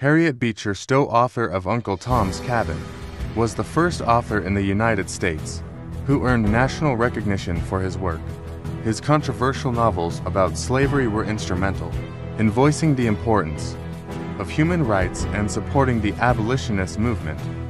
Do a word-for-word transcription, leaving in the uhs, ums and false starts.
Harriet Beecher Stowe, author of Uncle Tom's Cabin, was the first author in the United States who earned national recognition for his work. His controversial novels about slavery were instrumental in voicing the importance of human rights and supporting the abolitionist movement.